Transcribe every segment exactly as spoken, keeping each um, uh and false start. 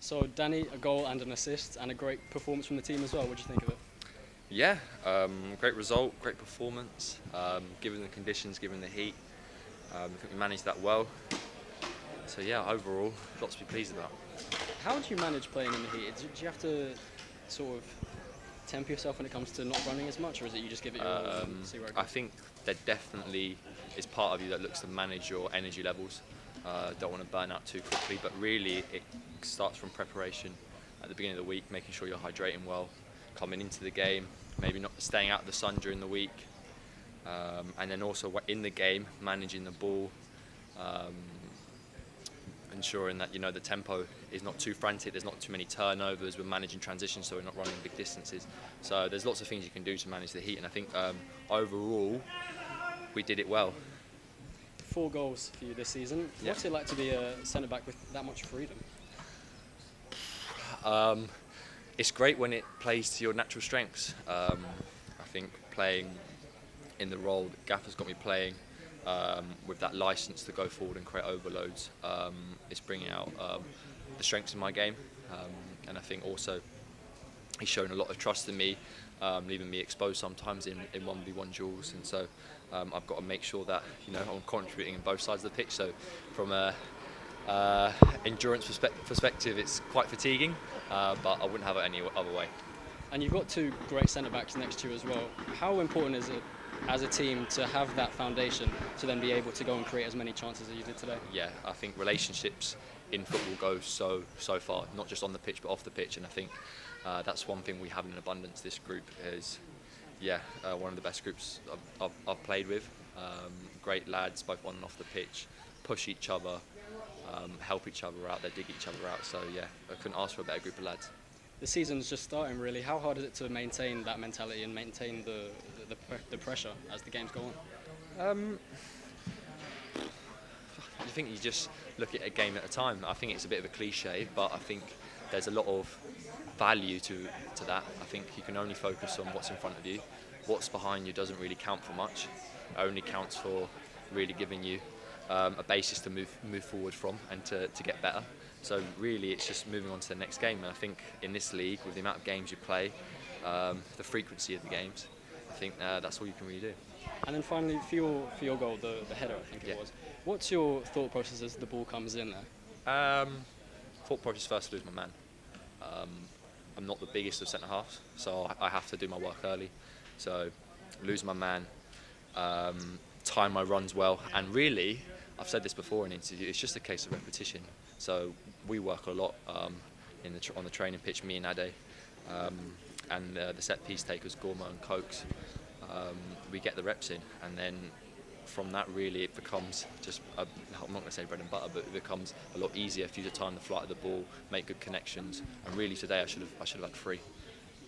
So Danny, a goal and an assist and a great performance from the team as well. What do you think of it? Yeah, um, great result, great performance. Um, given the conditions, given the heat, um, I think we managed that well. So yeah, overall, lots to be pleased about. How do you manage playing in the heat? Do you have to sort of temper yourself when it comes to not running as much, or is it you just give it your um, all and see where it goes? I think there definitely is part of you that looks to manage your energy levels. Uh, don't want to burn out too quickly, but really it starts from preparation at the beginning of the week, making sure you're hydrating well, coming into the game, maybe not staying out of the sun during the week, um, and then also in the game, managing the ball, um, ensuring that you know the tempo is not too frantic, there's not too many turnovers, we're managing transitions so we're not running big distances. So there's lots of things you can do to manage the heat, and I think um, overall we did it well. Four goals for you this season. Yeah. What's it like to be a centre-back with that much freedom? Um, it's great when it plays to your natural strengths. Um, I think playing in the role that Gaffer's got me playing, um, with that licence to go forward and create overloads, um, it's bringing out um, the strengths of my game. Um, and I think also he's shown a lot of trust in me, um, leaving me exposed sometimes in one v one duels, and so Um, I've got to make sure that you know I'm contributing in both sides of the pitch. So, from a uh, endurance perspective, it's quite fatiguing, uh, but I wouldn't have it any other way. And you've got two great centre backs next to you as well. How important is it as a team to have that foundation to then be able to go and create as many chances as you did today? Yeah, I think relationships in football go so so far, not just on the pitch but off the pitch. And I think uh, that's one thing we have in abundance. This group is. Yeah, uh, one of the best groups I've, I've, I've played with. Um, great lads, both on and off the pitch, push each other, um, help each other out, they dig each other out. So yeah, I couldn't ask for a better group of lads. The season's just starting really. How hard is it to maintain that mentality and maintain the, the, the, the pressure as the games go on? Um, I think you just look at a game at a time. I think it's a bit of a cliche, but I think there's a lot of value to, to that. I think you can only focus on what's in front of you. What's behind you doesn't really count for much. It only counts for really giving you um, a basis to move, move forward from and to, to get better. So really it's just moving on to the next game. And I think in this league, with the amount of games you play, um, the frequency of the games, I think uh, that's all you can really do. And then finally, for your, for your goal, the, the header, I think it yeah. was. What's your thought process as the ball comes in there? Um, thought process first to lose my man. Um, I'm not the biggest of centre-halves, so I have to do my work early. So lose my man, um, time my runs well, and really, I've said this before in an interview, it's just a case of repetition. So we work a lot um, in the tr on the training pitch, me and Ade, um, and uh, the set-piece takers, Gorma and Cokes, um, we get the reps in, and then from that really it becomes just, a, I'm not going to say bread and butter, but it becomes a lot easier for you to time the flight of the ball, make good connections, and really today I should have I should have had three.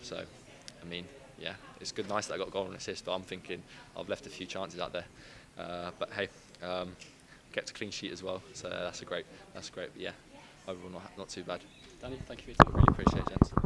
So, I mean, yeah, it's good, nice that I got a goal and assist, but I'm thinking I've left a few chances out there. Uh, but hey, um, kept a clean sheet as well, so that's a great, that's great. But yeah, overall not not too bad. Danny, thank you for your time. Really appreciate it, gents.